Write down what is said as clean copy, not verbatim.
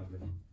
company.